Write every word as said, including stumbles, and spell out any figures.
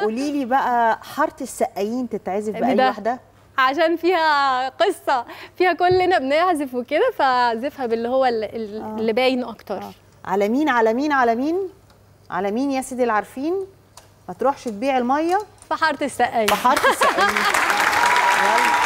قولي لي بقى حارة السقايين تتعزف بأي واحدة؟ عشان فيها قصة، فيها كلنا بنعزف وكده، فاعزفها باللي هو اللي, آه. اللي باين أكتر. آه. على مين على مين على مين على مين يا سيدي العارفين؟ ما تروحش تبيع المية في حارة السقايين. في حارة السقايين.